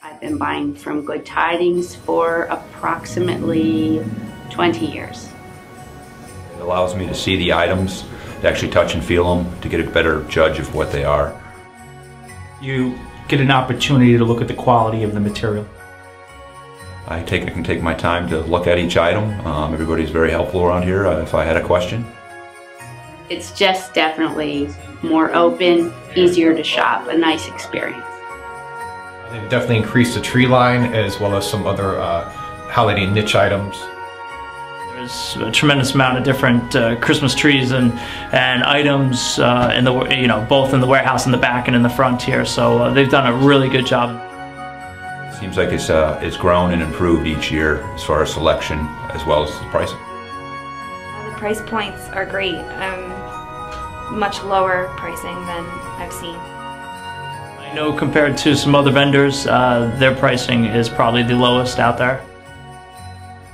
I've been buying from Good Tidings for approximately 20 years. It allows me to see the items, to actually touch and feel them, to get a better judge of what they are. You get an opportunity to look at the quality of the material. I can take my time to look at each item. Everybody's very helpful around here if I had a question. It's just definitely more open, easier to shop, a nice experience. They've definitely increased the tree line as well as some other holiday niche items. There's a tremendous amount of different Christmas trees and items in the both in the warehouse in the back and in the front here. So they've done a really good job. Seems like it's grown and improved each year as far as selection as well as the pricing. The price points are great. Much lower pricing than I've seen. I know compared to some other vendors, their pricing is probably the lowest out there.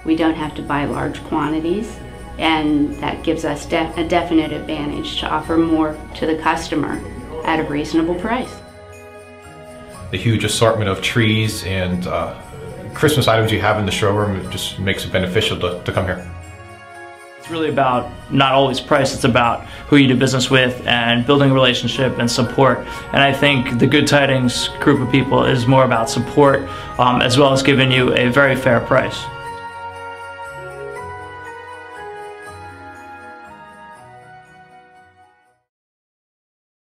We don't have to buy large quantities, and that gives us a definite advantage to offer more to the customer at a reasonable price. The huge assortment of trees and Christmas items you have in the showroom just makes it beneficial to come here. It's really about not always price, it's about who you do business with and building a relationship and support. And I think the Good Tidings group of people is more about support as well as giving you a very fair price.